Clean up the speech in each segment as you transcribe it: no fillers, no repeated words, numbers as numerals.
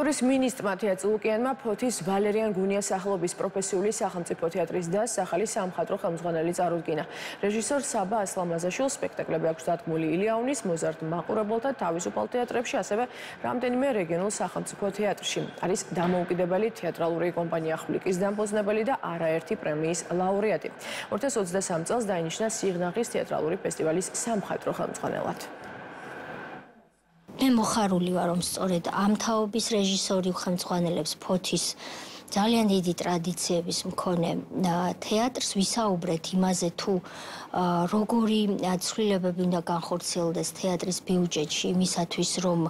კულტურის მინისტრმა თეატრ ლუკიანმა ფოთის ვალერიან გუნიას ახლობის პროფესიული სახელმწიფო თეატრის და სახალი სამხატვრო ხელმძღვანელი წარუდგინა. რეჟისორ საბა ასლამაზაშვილს სპექტაკლები აქვს დადგმული ილიაუნის, მოზარდ მაყურებელთა თავისუფალ თეატრებში, ასევე რამდენიმე რეგიონულ სახელმწიფო თეატრში. Არის დამოუკიდებელი თეატრალური კომპანია ხვლიკის დამფუძნებელი და არაერთი პრემიის ლაურეატი. 2023 წელს დაინიშნა სიღნაღის თეატრალური ფესტივალის სამხატვრო ხელმძღვანელად. მე მოხარული ვარ, რომ სწორედ ამ თაობის რეჟისორი ხელმძღვანელებს ფოთის ძალიან დიდი ტრადიციების მქონე თეატრს, ვისაუბრეთ იმაზე თუ როგორი ცვლილებები უნდა განხორციელდეს თეატრის ბიუჯეტში იმისათვის, რომ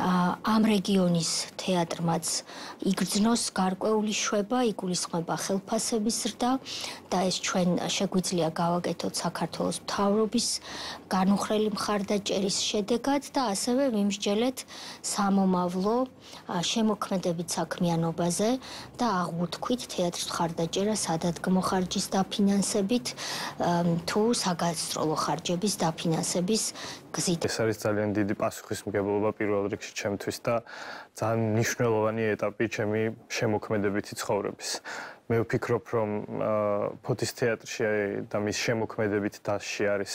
ამ რეგიონის თეატრმაც იგრძნოს გარკვეული შვება, იგულისხმება ხელფასების ზრდა და ეს ჩვენ შეგვიძლია გავაკეთოთ საქართველოს მთავრობის განუხრელი მხარდაჭერის შედეგად და ასევე ვიმსჯელეთ სამომავლო შემოქმედებით საქმიანობაზე და აღუთქვით თეატრის მხარდაჭერა სადადგმო ხარჯის დაფინანსებით თუ საგასტროლო ხარჯების დაფინანსების გზით. ეს არის ძალიან დიდი პასუხისმგებლობა პირველ რიგში ჩემთვის და ძალიან მნიშვნელოვანი ეტაპი ჩემი შემოქმედებითი ცხოვრების. მე ვფიქრობ, რომ ფოთის თეატრში და მის შემოქმედებით დასში არის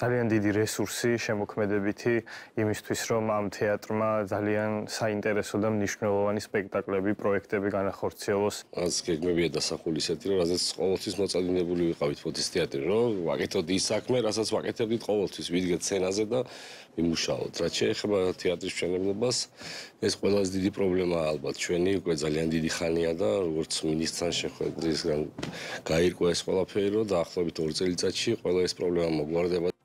ძალიან დიდი რესურსი შემოქმედებითი იმისთვის, რომ ამ თეატრმა ძალიან საინტერესო და მნიშვნელოვანი სპექტაკლები, პროექტები განახორციელოს. რაც გეგმებია დასახული ისეთი, რომ რაზეც ყოველთვის მოწადინებული ვიყავით ფოთის თეატრი, რომ ვაკეთოთ ის საქმე, რასაც ვაკეთებდით ყოველთვის, ვიდგეთ სცენაზე და ვიმუშაოთ. რაც შეეხება თეატრის მშენებლობას, ეს ყველაზე დიდი პრობლემაა ალბათ ჩვენი, უკვე ძალიან დიდი ხანია და როგორც მინისტრთან შეხვედრისგან გაირკვა ეს ყველაფერი და ახლობით 2 წელიწადში ყველა ეს პრობლემა მოგვარდება.